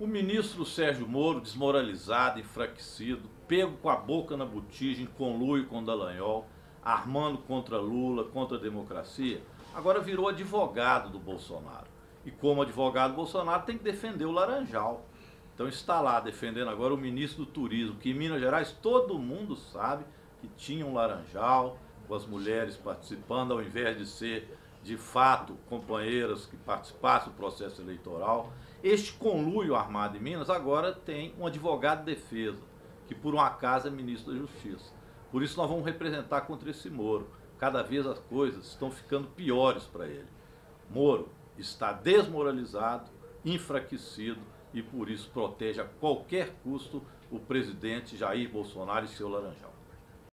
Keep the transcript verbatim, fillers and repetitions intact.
O ministro Sérgio Moro, desmoralizado, enfraquecido, pego com a boca na botija, em conluio com Dalanhol, armando contra Lula, contra a democracia, agora virou advogado do Bolsonaro. E como advogado do Bolsonaro tem que defender o Laranjal. Então está lá defendendo agora o ministro do Turismo, que em Minas Gerais todo mundo sabe que tinha um Laranjal, com as mulheres participando, ao invés de ser, de fato, companheiras que participassem do processo eleitoral. Este conluio armado em Minas agora tem um advogado de defesa, que por um acaso é ministro da Justiça. Por isso nós vamos representar contra esse Moro. Cada vez as coisas estão ficando piores para ele. Moro está desmoralizado, enfraquecido e por isso protege a qualquer custo o presidente Jair Bolsonaro e seu Laranjal.